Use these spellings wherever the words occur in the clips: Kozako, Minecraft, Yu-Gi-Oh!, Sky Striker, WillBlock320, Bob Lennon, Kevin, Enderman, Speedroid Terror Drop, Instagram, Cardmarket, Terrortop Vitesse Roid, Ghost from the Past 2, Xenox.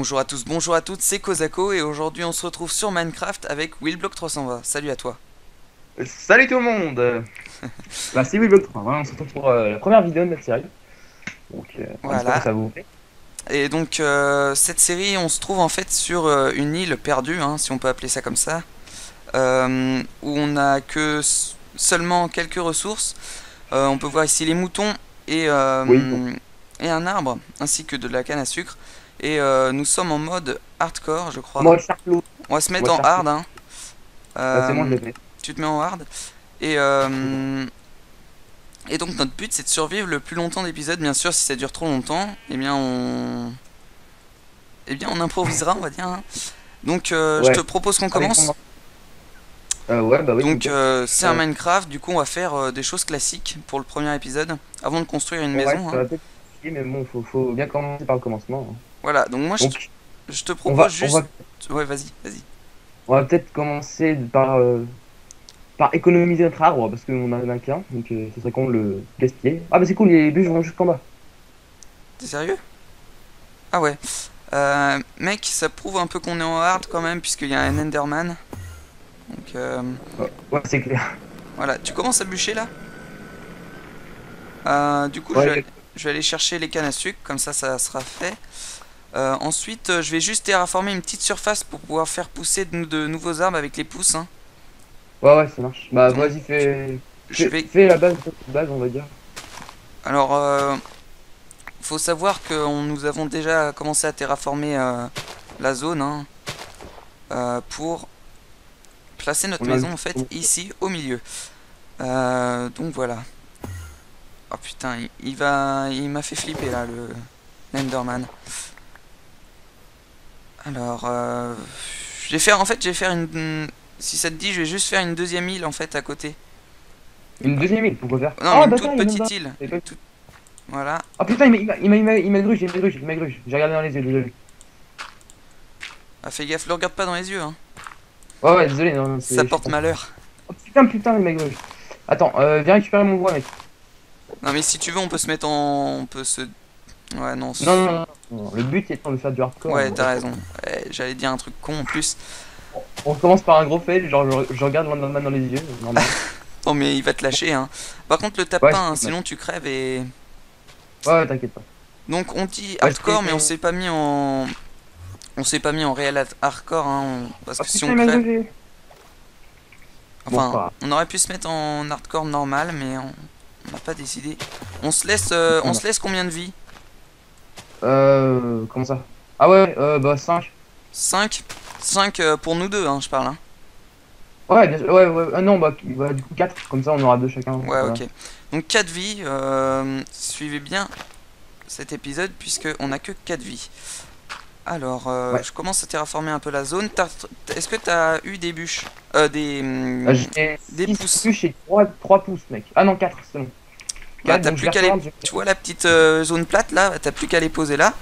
Bonjour à tous, bonjour à toutes, c'est Kozako et aujourd'hui on se retrouve sur Minecraft avec WillBlock320. Salut à toi. Salut tout le monde. Bah c'est WillBlock320, on se retrouve pour la première vidéo de notre série. Donc voilà. Ça vous plaît. Et donc cette série on se trouve en fait sur une île perdue, hein, si on peut appeler ça comme ça, où on a que seulement quelques ressources. On peut voir ici les moutons et un arbre, ainsi que de la canne à sucre. Et nous sommes en mode hardcore, je crois. On va se mettre en hard, hein. Tu te mets en hard. Et donc notre but c'est de survivre le plus longtemps d'épisode. Bien sûr, si ça dure trop longtemps, eh bien on improvisera, on va dire, hein. Donc je te propose qu'on commence. Donc c'est un Minecraft, du coup on va faire des choses classiques pour le premier épisode, avant de construire une maison, hein. Mais bon, faut bien commencer par le commencement, hein. Voilà, donc moi je te propose Ouais, vas-y. On va peut-être commencer par économiser notre arbre, parce qu'on en a qu'un, donc ce serait con de le gaspiller. Ah bah c'est cool, les bûches vont jusqu'en bas. T'es sérieux? Ah ouais. Mec, ça prouve un peu qu'on est en hard quand même, puisqu'il y a un Enderman. Donc ouais, c'est clair. Voilà, tu commences à bûcher là. Du coup, je vais aller chercher les cannes à sucre, comme ça, ça sera fait. Ensuite, je vais juste terraformer une petite surface pour pouvoir faire pousser de nouveaux arbres avec les pousses, hein. Ouais, ça marche. Bah, vas-y, fais la base, on va dire. Alors, faut savoir que nous avons déjà commencé à terraformer la zone, hein, pour placer notre maison, en fait, ici, au milieu. Donc, voilà. Oh putain, il m'a fait flipper là, le Enderman. Alors, je vais faire une... Si ça te dit, je vais juste faire une deuxième île en fait à côté. Une deuxième île, pourquoi faire? Non, une toute petite île. Voilà. Oh putain, il m'a gruge, j'ai regardé dans les yeux, désolé. Ah, fais gaffe, le regarde pas dans les yeux, hein. Ouais, désolé, non, ça porte malheur. Oh putain, il m'a gruge. Attends, viens récupérer mon bois, mec. Non mais si tu veux on peut se mettre en... Ouais non... Non, le but étant de faire du hardcore. Ouais t'as raison, ouais, j'allais dire un truc con en plus. On commence par un gros fail, genre je regarde l'Enderman dans les yeux. Oh mais il va te lâcher, hein. Par contre le tape pas, hein, sinon tu crèves et... Ouais t'inquiète pas. Donc on dit hardcore mais on s'est pas mis en... On s'est pas mis en réel hardcore, hein, parce que si on crève... Enfin, on aurait pu se mettre en hardcore normal mais... On n'a pas décidé. On se laisse combien de vie? Comment ça? Ah ouais, bah 5. 5? 5 pour nous deux, hein, je parle, hein. Ouais, non, bah du coup 4, comme ça on aura 2 chacun. Ouais, voilà. Ok. Donc 4 vies, suivez bien cet épisode puisque on a que 4 vies. Alors, je commence à terraformer un peu la zone. Est-ce que t'as eu des bûches? Des pousses. J'ai 3 pousses, mec. Ah non, 4, c'est bon. Ah, t'as plus qu'à les... Tu vois la petite zone plate là, t'as plus qu'à les poser là.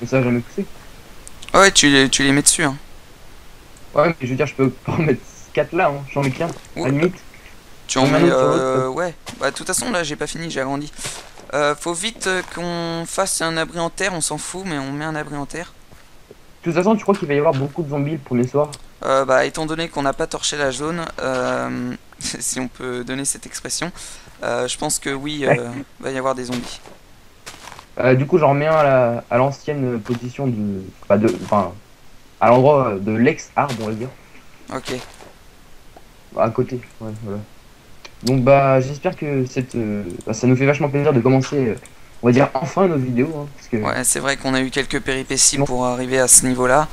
Mais ça va jamais pousser. Ouais, tu les mets dessus, hein. Ouais, mais je veux dire, je peux pas en mettre 4 là, hein. J'en mets qu'un, à la limite. Tu en mets... ouais. Bah, de toute façon, là, j'ai pas fini, j'ai agrandi. Faut vite qu'on fasse un abri en terre, on s'en fout, mais on met un abri en terre. De toute façon, tu crois qu'il va y avoir beaucoup de zombies pour les soirs? Bah, étant donné qu'on n'a pas torché la zone, si on peut donner cette expression, je pense que oui, va y avoir des zombies. Du coup, j'en remets un à l'ancienne position du... Enfin, à l'endroit de l'ex-arbre, on va dire. Ok. À côté, ouais, voilà. Donc bah j'espère que cette ça nous fait vachement plaisir de commencer on va dire enfin nos vidéos, hein, parce que... Ouais c'est vrai qu'on a eu quelques péripéties pour arriver à ce niveau là.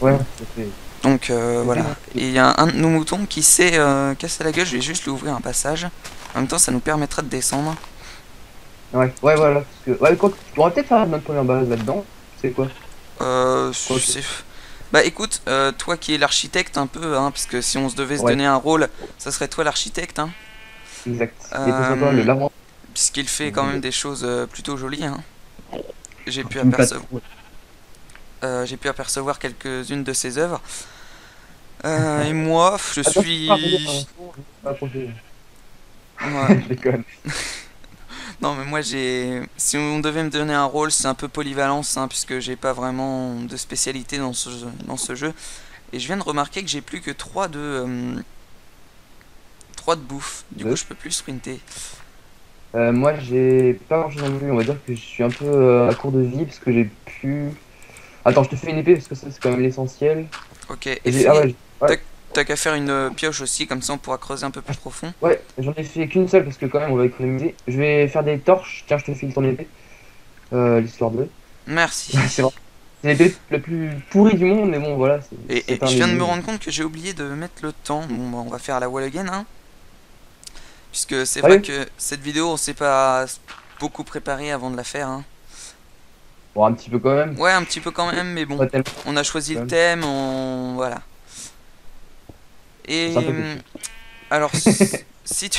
Ouais ça fait... Donc voilà. Et il y a un de nos moutons qui s'est cassé la gueule, je vais juste lui ouvrir un passage. En même temps ça nous permettra de descendre. Ouais voilà parce que... Ouais quoi, tu pourras peut-être faire notre première base là-dedans, c'est quoi? Bah écoute, toi qui es l'architecte un peu, hein, parce que si on se devait se donner un rôle, ça serait toi l'architecte, hein. Exact. Puisqu'il fait quand même des choses plutôt jolies, hein. J'ai pu apercevoir, quelques-unes de ses œuvres. Et moi, je suis... Ouais. Non mais moi j'ai... Si on devait me donner un rôle, c'est un peu polyvalence, hein, puisque j'ai pas vraiment de spécialité dans ce jeu. Et je viens de remarquer que j'ai plus que 3 de... 3 de bouffe, du coup je peux plus sprinter. Moi j'ai pas grand chose en vue, on va dire que je suis un peu à court de vie parce que j'ai pu... Attends, je te fais une épée parce que ça c'est quand même l'essentiel. Ok, et ah ouais, ouais. T'as qu'à faire une pioche aussi, comme ça on pourra creuser un peu plus profond. Ouais, j'en ai fait qu'une seule parce que quand même on va économiser. Je vais faire des torches, tiens je te file ton épée. L'histoire de... Merci. C'est vrai. C'est l'épée la plus pourrie du monde mais bon voilà. Et je viens de me rendre compte que j'ai oublié de mettre le temps. Bon bah, on va faire la wall again hein. Puisque c'est vrai que cette vidéo, on s'est pas beaucoup préparé avant de la faire. Hein. Bon, un petit peu quand même. Ouais, un petit peu quand même, mais bon, on a choisi le thème, on... voilà. Et alors, si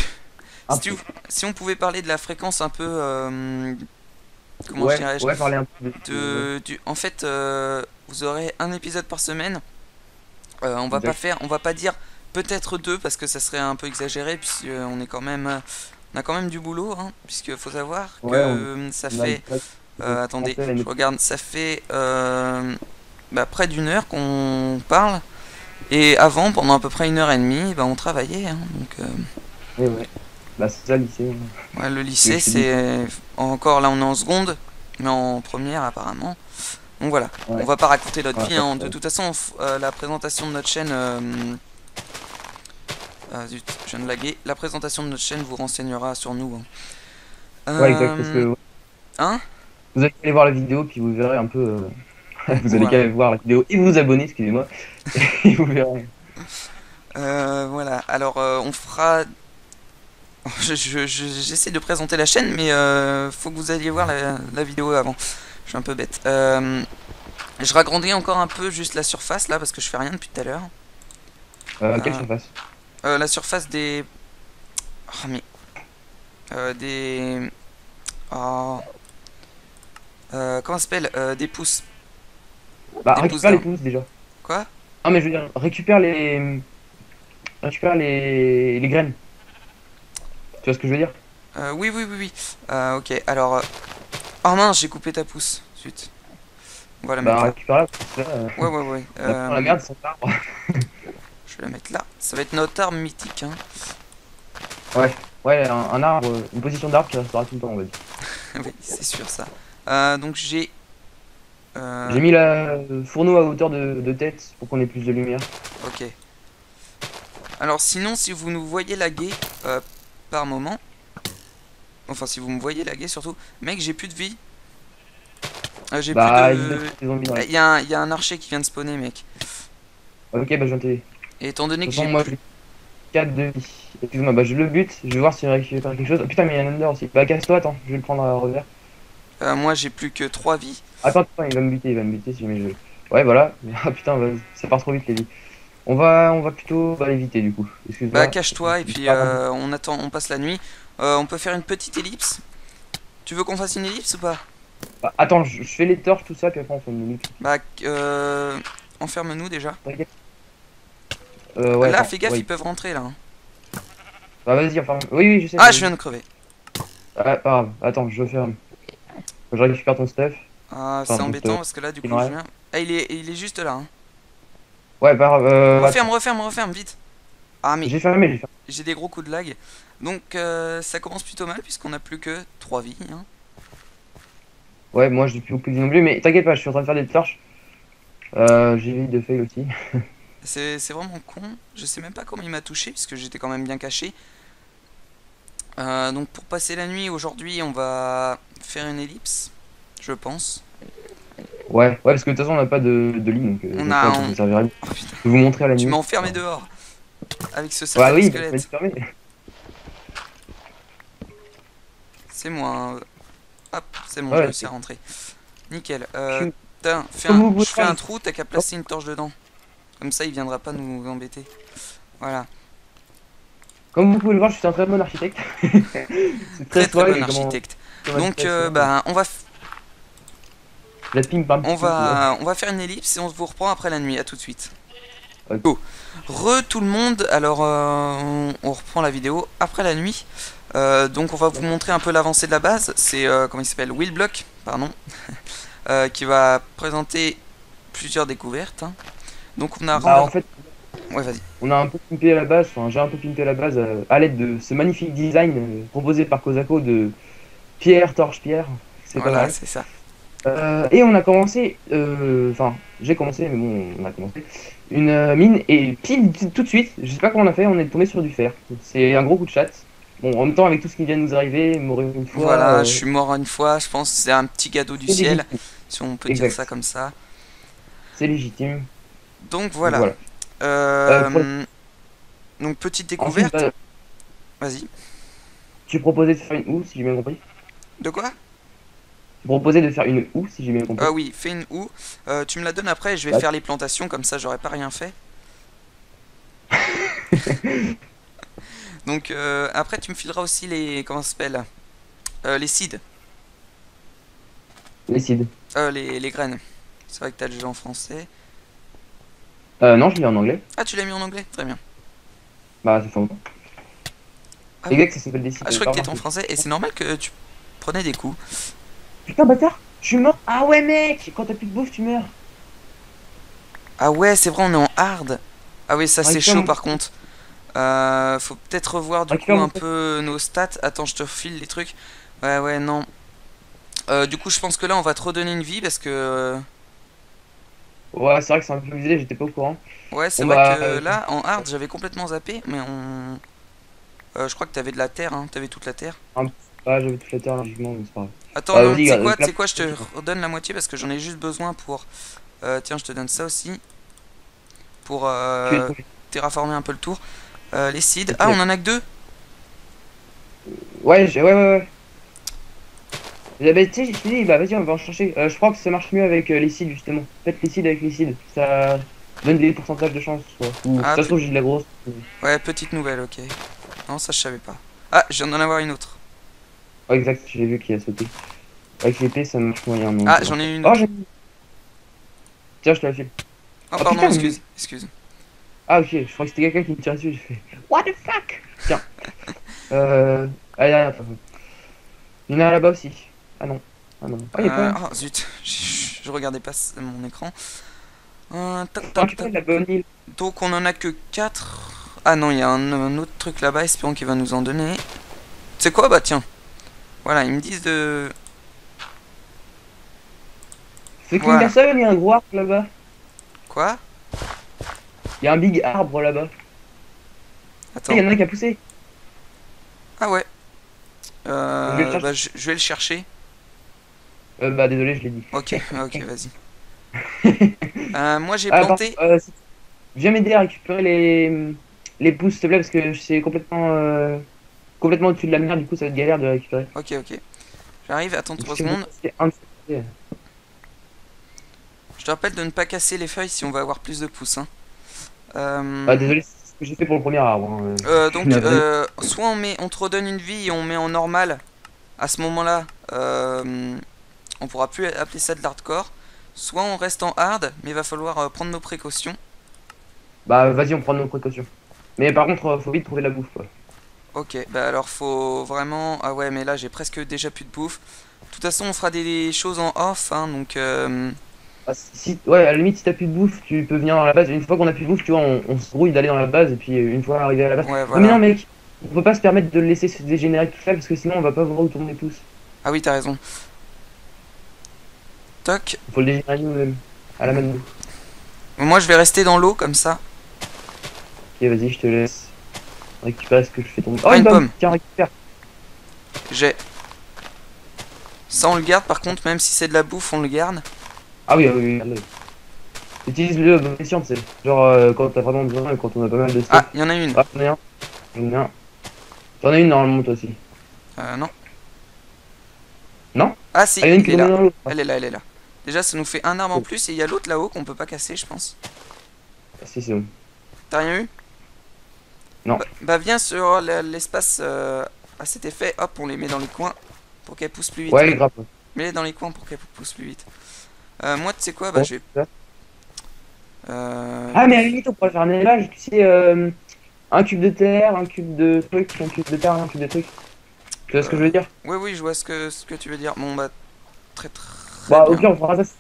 on pouvait parler de la fréquence un peu, comment dirais-je, parler un peu du... En fait, vous aurez un épisode par semaine. On va pas faire, on va pas dire. Peut-être 2 parce que ça serait un peu exagéré puisque on est quand même, on a quand même du boulot hein, puisque faut savoir que ça fait, attendez, je regarde, ça fait près d'une heure qu'on parle et avant pendant à peu près 1h30, bah, on travaillait hein, donc. Oui, ouais. Bah, c'est ça le lycée. Ouais, le lycée c'est encore là on est en seconde mais en première apparemment. Donc voilà, on va pas raconter notre vie. Hein. De toute façon, la présentation de notre chaîne. Zut, je viens de laguer. La présentation de notre chaîne vous renseignera sur nous. Hein. Ouais, exact, parce que... Hein? Vous allez aller voir la vidéo, puis vous verrez un peu... Vous allez aller voir la vidéo et vous abonner, excusez-moi. Et vous verrez. Voilà, alors on fera... J'essaie de présenter la chaîne, mais faut que vous alliez voir la vidéo avant. Je suis un peu bête. Je ragrandis encore un peu juste la surface, là, parce que je fais rien depuis tout à l'heure. Quelle surface? La surface des... Oh, mais... des... Oh... comment ça s'appelle? Des pouces. Bah, des récupère les pouces déjà. Quoi? Ah, mais je veux dire, récupère les... Récupère les graines. Tu vois ce que je veux dire? Oui, oui, oui, oui. Ok, alors... Oh mince, j'ai coupé ta pouce. Zut. Voilà, bah, récupère-la. Ouais, ouais, ouais. La merde, son arbre. Je vais la mettre là. Ça va être notre arbre mythique. Hein. Ouais, ouais, un arbre, une position d'arbre qui restera tout le temps, on va dire. Oui, c'est sûr ça. Donc j'ai... J'ai mis le fourneau à hauteur de tête pour qu'on ait plus de lumière. Ok. Alors sinon, si vous nous voyez laguer par moment... Enfin, si vous me voyez laguer surtout... Mec, j'ai plus de vie. J'ai plus de... Il y a un archer qui vient de spawner, mec. Ok, bah je viens t'aider. Et étant donné que j'ai plus... 4 de vie. Excuse-moi, bah je le bute, je vais voir si je vais faire quelque chose. Oh, putain, mais il y a un Ender aussi. Bah casse-toi, attends, je vais le prendre à revers. Moi j'ai plus que 3 vies. Attends, attends, il va me buter si jamais je... Ouais, voilà. Ah putain, bah, ça part trop vite les vies. On va plutôt l'éviter du coup. Excuse-moi. Bah cache-toi et puis on attend, on passe la nuit. On peut faire une petite ellipse. Tu veux qu'on fasse une ellipse ou pas? Bah, attends, je fais les torches, tout ça, puis après on fait une ellipse. Bah enferme-nous déjà. Okay. Ouais, là, fais gaffe, ils peuvent rentrer là. Bah vas-y, enfin. Oui, oui, je sais. Ah, je viens de crever. Ah, pas grave. Attends, je ferme. Je récupère ton stuff. Ah, enfin, c'est embêtant parce que là, du coup, je viens. Ah, il est juste là. Hein. Ouais, bah. Referme, vite. Ah, mais. J'ai fermé. J'ai des gros coups de lag. Donc, ça commence plutôt mal puisqu'on a plus que 3 vies. Hein. Ouais, moi, j'ai plus beaucoup de vie non plus, mais t'inquiète pas, je suis en train de faire des torches. J'évite de fail aussi. C'est vraiment con, je sais même pas comment il m'a touché puisque j'étais quand même bien caché. Donc pour passer la nuit aujourd'hui on va faire une ellipse, je pense. Ouais, parce que de toute façon on n'a pas de lit donc je vais vous montrer à la nuit. Tu m'as enfermé dehors avec ce sacré squelette. C'est moi, hein. Hop, c'est bon, je me suis rentré. Nickel, je fais un trou, t'as qu'à placer une torche dedans. Comme ça, il viendra pas nous embêter. Voilà. Comme vous pouvez le voir, je suis un très bon architecte. très bon architecte. Donc, on va. On va faire une ellipse et on vous reprend après la nuit. À tout de suite. Okay. Tout le monde. Alors, on reprend la vidéo après la nuit. Donc on va vous montrer un peu l'avancée de la base. C'est comment il s'appelle, WillBlock, pardon, qui va présenter plusieurs découvertes. Hein. Donc on a en fait, ouais, vas-y. On a un peu pimpé la base, enfin j'ai un peu pimpé la base à l'aide de ce magnifique design proposé par Kozako de pierre, torche-pierre. Voilà, c'est ça. Et on a commencé, enfin j'ai commencé, mais bon on a commencé, une mine et pile tout de suite, je sais pas comment on a fait, on est tombé sur du fer. C'est un gros coup de chatte. Bon, en même temps avec tout ce qui vient de nous arriver, mourir une fois. Voilà, je suis mort une fois, je pense c'est un petit cadeau du ciel, si on peut dire ça comme ça. C'est légitime. Donc voilà. Donc petite découverte. Ensuite, vas-y. Tu proposais de faire une houe si j'ai bien compris. De quoi? Proposer de faire une houe si j'ai bien compris. Ah oui, fais une houe. Tu me la donnes après, je vais faire les plantations, comme ça j'aurais pas rien fait. Donc après tu me fileras aussi les, comment ça s'appelle, les seeds. Les seeds. Les graines. C'est vrai que t'as le jeu en français. Non, je l'ai en anglais. Ah, tu l'as mis en anglais, très bien. Bah c'est faux. Ah, les gars, ça s'appelle des seeds. Ah, je crois que t'étais en français et c'est normal que tu prenais des coups. Putain bâtard, je suis mort. Ah ouais mec, quand t'as plus de bouffe tu meurs. Ah ouais c'est vrai, on est en hard. Ah ouais, ça c'est chaud par contre. Faut peut-être revoir du coup un peu nos stats. Attends, je te refile les trucs. Ouais ouais non. Du coup je pense que là on va te redonner une vie parce que... Ouais c'est vrai que c'est un peu visé, j'étais pas au courant. Ouais c'est vrai que là en hard j'avais complètement zappé. Mais on... je crois que t'avais de la terre, hein. T'avais toute la terre. Ouais, j'avais toute la terre logiquement, mais c'est pas grave. Attends, tu sais quoi, je te redonne la moitié parce que j'en ai juste besoin pour... tiens, je te donne ça aussi. Pour terraformer un peu le tour. Les seeds. Ah, on en a que deux. Ouais, ouais. Tu sais, j'ai dit, bah vas-y, on va en chercher. Je crois que ça marche mieux avec les seeds, justement. Faites les seeds avec les seeds. Ça donne des pourcentages de chance. Ou, de toute façon, j'ai de la grosse. Ouais, petite nouvelle, ok. Non, ça, je savais pas. Ah, je viens d'en avoir une autre. Oh, exact, j'ai vu qu'il a sauté. Avec l'épée, ça marche moyen. Non, ah, j'en ai une. Oh, tiens, je te la file. Oh, pardon, putain, excuse, excuse. Ah, ok, je crois que c'était quelqu'un qui me tire dessus. J'ai fait What the fuck. Tiens. Allez, attends. Il y en a là-bas aussi. Ah non. Ah non. Oh, oh zut, je regardais pas mon écran. Donc, on en a que 4. Ah non, il y a un autre truc là-bas. Espérons qu'il va nous en donner. C'est quoi? Bah, tiens. Voilà, ils me disent de... C'est qu'une personne, il y a un gros arbre là-bas. Quoi? Il y a un big arbre là-bas. Attends. Il y en a qui a poussé. Ah ouais. Bah, je vais le chercher. Bah désolé, je l'ai dit. Ok, ok, vas-y. Moi j'ai planté... viens m'aider à récupérer les pousses, s'il te plaît, parce que c'est complètement... complètement au-dessus de la mer, du coup ça va être galère de la récupérer. Ok, ok. J'arrive, attends 3 secondes. Je te rappelle de ne pas casser les feuilles si on va avoir plus de pouces. Hein. Ah, désolé, c'est ce que j'ai fait pour le premier arbre. Hein. Donc, soit on te redonne une vie et on met en normal. À ce moment-là, on pourra plus appeler ça de l'hardcore. Soit on reste en hard, mais il va falloir prendre nos précautions. Bah vas-y, on prend nos précautions. Mais par contre, faut vite trouver la bouffe. Quoi. Ok, bah alors faut vraiment... Ah ouais, mais là j'ai presque déjà plus de bouffe. De toute façon, on fera des choses en off, hein, donc... Ah, si... Ouais, à la limite, si t'as plus de bouffe, tu peux venir dans la base. Une fois qu'on a plus de bouffe, tu vois, on se brouille d'aller dans la base, et puis une fois arrivé à la base... Ouais, voilà. Mais non, mec, on peut pas se permettre de le laisser se dégénérer tout ça, parce que sinon on va pas voir où tourner les pouces. Ah oui, t'as raison. Toc. Faut le dégénérer nous-mêmes, à la même bouffe. Moi, je vais rester dans l'eau, comme ça. Ok, vas-y, je te laisse. Récupère ce que je fais tomber. Oh, une pomme. Tiens, récupère. J'ai. Ça, on le garde par contre, même si c'est de la bouffe, on le garde. Ah oui, oui, oui. Utilise-le à bonne question, tu sais. Genre quand t'as vraiment besoin et quand on a pas mal de stuff. Ah, y'en a une. Ah, y'en a un. Y'en a un. T'en as une normalement, toi aussi. Non. Non. Ah, si, elle est là. Elle est là, elle est là. Déjà, ça nous fait un arbre en plus et il y a l'autre là-haut qu'on peut pas casser, je pense. Ah, si, c'est bon. T'as rien eu? Non. Bah viens sur l'espace à cet effet, hop, on les met dans les coins pour qu'elles poussent plus vite. Ouais, grave. Mets-les dans les coins pour qu'elles poussent plus vite. Moi, tu sais quoi, bah je vais... Ah, mais à la limite, on pourrait faire un élevage, tu sais, un cube de terre, un cube de trucs, un cube de terre, un cube de trucs. Tu vois ce que je veux dire? Oui, oui, je vois ce que tu veux dire. Bon, bah, très bien. Au pire, on fera ça si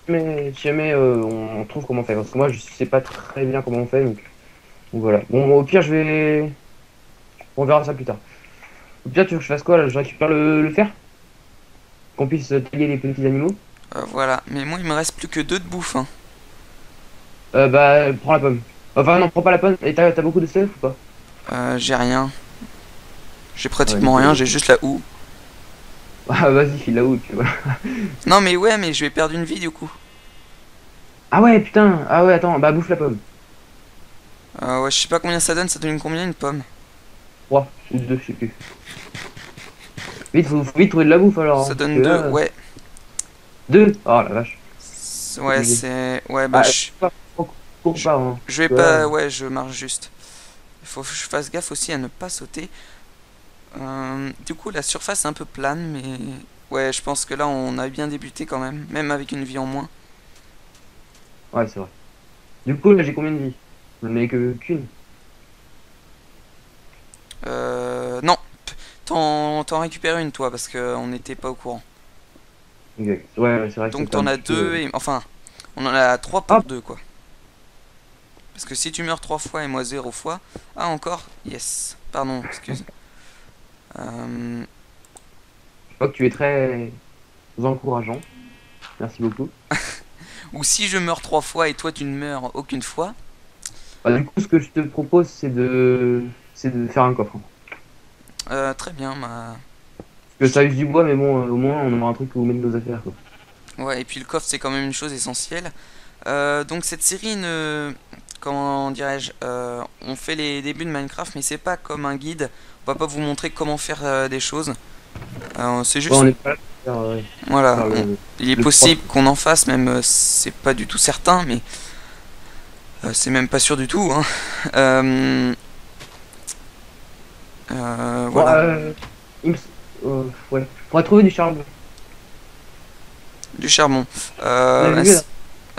jamais on trouve comment faire. Parce que moi, je sais pas très bien comment on fait. Donc voilà. Bon, au pire, je vais. On verra ça plus tard. Au pire, tu veux que je fasse quoi là? Je récupère le fer? Qu'on puisse tailler les petits animaux? Voilà, mais moi, il me reste plus que 2 de bouffe. Hein. Bah, prends la pomme. Enfin, non, prends pas la pomme. Et t'as beaucoup de stuff ou pas? J'ai rien. J'ai pratiquement rien, j'ai juste la houe. Ah, vas-y, file la houe, tu vois. Non, mais ouais, mais je vais perdre une vie du coup. Ah, ouais, putain. Ah, ouais, attends, bah, bouffe la pomme. Ouais, je sais pas combien ça donne combien une pomme? 3 ou 2, je sais plus. Vite, faut vite trouver de la bouffe alors. Ça donne 2, ouais. 2? Oh la vache. Ouais, c'est. Ouais, bah, je vais pas. Ouais, je marche juste. Faut que je fasse gaffe aussi à ne pas sauter. Du coup, la surface est un peu plane, mais ouais, je pense que là on a bien débuté quand même, même avec une vie en moins. Ouais, c'est vrai. Du coup, là j'ai combien de vies? Je n'ai qu'une. Non, t'en récupères une toi parce que on n'était pas au courant. Exact. Ouais, c'est vrai. Donc t'en as 2 et enfin, on en a 3 par 2 quoi. Parce que si tu meurs 3 fois et moi 0 fois, ah encore, yes. Pardon, excuse. Je crois que tu es très encourageant. Merci beaucoup. Ou si je meurs 3 fois et toi tu ne meurs aucune fois. Bah, du coup, ce que je te propose, c'est de faire un coffre. Très bien. Bah... Parce que ça use du bois, mais bon, au moins on aura un truc où mettre nos affaires. Quoi. Ouais, et puis le coffre, c'est quand même une chose essentielle. Donc cette série, comment dirais-je, on fait les débuts de Minecraft, mais c'est pas comme un guide. On va pas vous montrer comment faire des choses. C'est juste. On est pas là pour faire, voilà. Faire il est possible qu'on en fasse, même c'est pas du tout certain, mais c'est même pas sûr du tout. Hein. Voilà. Ouais. On va trouver du charbon. Du charbon. À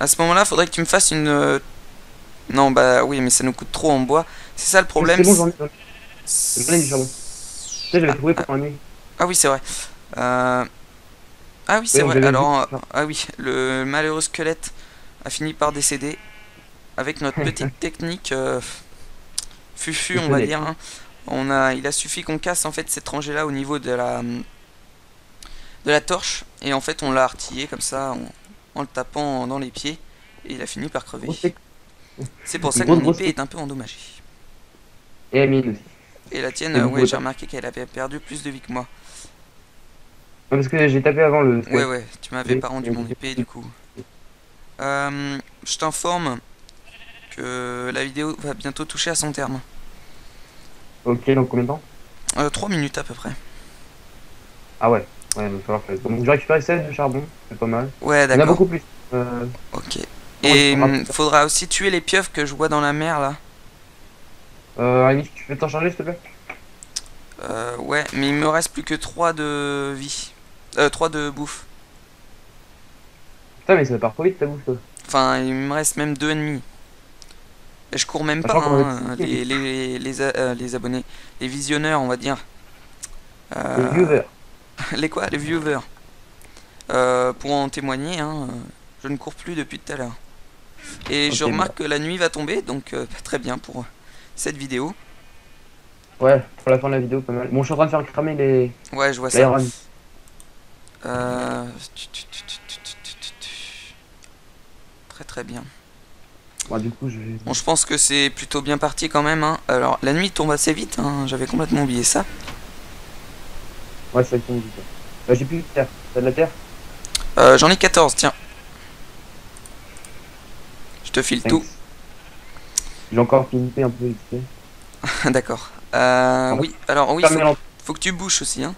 ce moment-là, faudrait que tu me fasses une. Non, bah oui, mais ça nous coûte trop en bois. C'est ça le problème. C'est bon, j'en ai du charbon. J'avais trouvé pour un nez. Ah oui, c'est vrai. Ah oui, c'est vrai. Alors, ah oui, le malheureux squelette a fini par décéder. Avec notre petite technique fufu, on va dire. Hein. Il a suffi qu'on casse en fait cette rangée-là au niveau de la torche. Et en fait, on l'a artillé comme ça. En le tapant dans les pieds, et il a fini par crever. C'est pour ça que mon épée est un peu endommagée. Et la mienne aussi. Et la tienne, ouais, j'ai remarqué qu'elle avait perdu plus de vie que moi. Non, parce que j'ai tapé avant le... Ouais, ouais, tu m'avais pas rendu mon épée, du coup. Je t'informe que la vidéo va bientôt toucher à son terme. Ok, donc combien de temps? 3 minutes à peu près. Ah ouais. Ouais, il va falloir faire. Donc, je récupère 16 de charbon, c'est pas mal. Ouais, d'accord. Il y en a beaucoup plus. Ok. Et il faudra aussi tuer les pieuvres que je vois dans la mer là. Annie, tu peux t'en charger s'il te plaît? Ouais, mais il me reste plus que 3 de vie. 3 de bouffe. Putain, mais ça part trop vite ta bouffe toi. Enfin, il me reste même 2 ennemis. Et je cours même pas, hein, les abonnés, les visionneurs, on va dire. Les viewers. Les quoi? Les viewers. Pour en témoigner, hein, je ne cours plus depuis tout à l'heure. Et okay, je remarque que la nuit va tomber, donc très bien pour cette vidéo. Ouais, pour la fin de la vidéo, pas mal. Bon, je suis en train de faire cramer les... Ouais, je vois ça. Très très bien. Bon, du coup, bon, je pense que c'est plutôt bien parti quand même. Hein. Alors, la nuit tombe assez vite, hein, j'avais complètement oublié ça. Ouais, ça tombe vite. J'ai plus de terre. T'as de la terre? J'en ai 14, tiens. Je te file tout. J'ai encore pimpé un peu. D'accord. Oui, alors oui, faut que tu bouches aussi. Hein.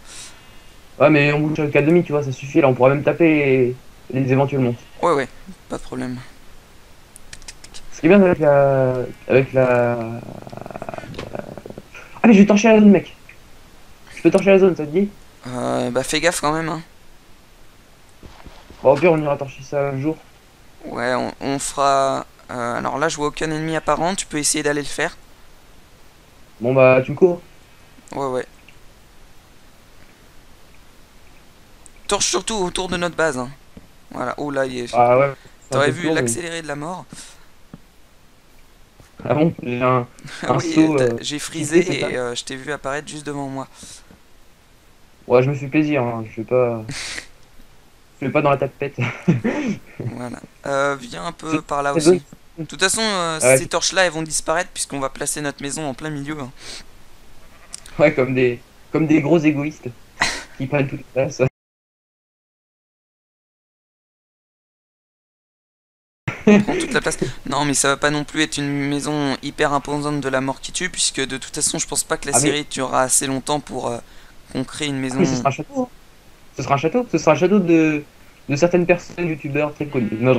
Ouais, mais on bouche avec 4,5, tu vois, ça suffit. Là, on pourra même taper les éventuels monstres. Ouais, ouais, pas de problème. Ce qui est bien avec la... Ah, mais je vais torcher la zone, mec. Je peux torcher la zone, ça te dit? Bah fais gaffe quand même hein. Bon, au pire on ira torcher ça un jour. Ouais on fera... alors là je vois aucun ennemi apparent, tu peux essayer d'aller le faire. Bon bah tu me cours. Ouais ouais. Torche surtout autour de notre base. Hein. Voilà, oh là il est. Ah ouais. T'aurais vu l'accéléré de la mort. Ah bon, j'ai un. Ah oui, j'ai frisé et je t'ai vu apparaître juste devant moi. Ouais, je me suis plaisir, hein. Je vais pas. Je vais pas dans la tapette. Voilà. Viens un peu par là aussi. De toute façon, ouais, ces torches là elles vont disparaître puisqu'on va placer notre maison en plein milieu. Hein. Ouais, comme des gros égoïstes qui prennent toute la place. Toute la place. Non, mais ça va pas non plus être une maison hyper imposante de la mort qui tue, puisque de toute façon, je pense pas que la série durera assez longtemps pour qu'on crée une maison. Ah, mais ce sera un château. Ce sera un château. Ce sera un château de certaines personnes youtubeurs très connues. Non,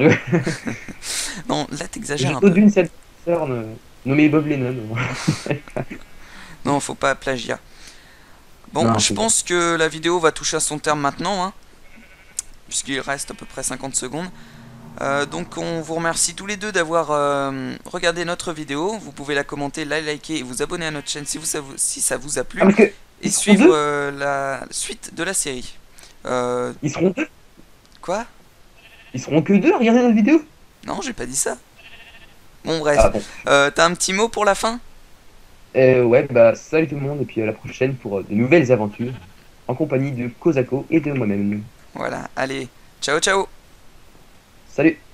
non là t'exagères un peu. D'une seule personne nommée Bob Lennon. Non, faut pas plagiat. Bon, non, je pense que la vidéo va toucher à son terme maintenant, hein, puisqu'il reste à peu près 50 secondes. Donc on vous remercie tous les deux d'avoir regardé notre vidéo. Vous pouvez la commenter, la liker et vous abonner à notre chaîne si ça vous a plu. Ah, et suivre la suite de la série. Ils seront deux. Quoi? Ils seront que deux à regarder notre vidéo? Non, j'ai pas dit ça. Bon bref, ah, bon. T'as un petit mot pour la fin? Ouais, bah salut tout le monde et puis à la prochaine pour de nouvelles aventures en compagnie de Kozako et de moi-même. Voilà, allez, ciao ciao. Salut.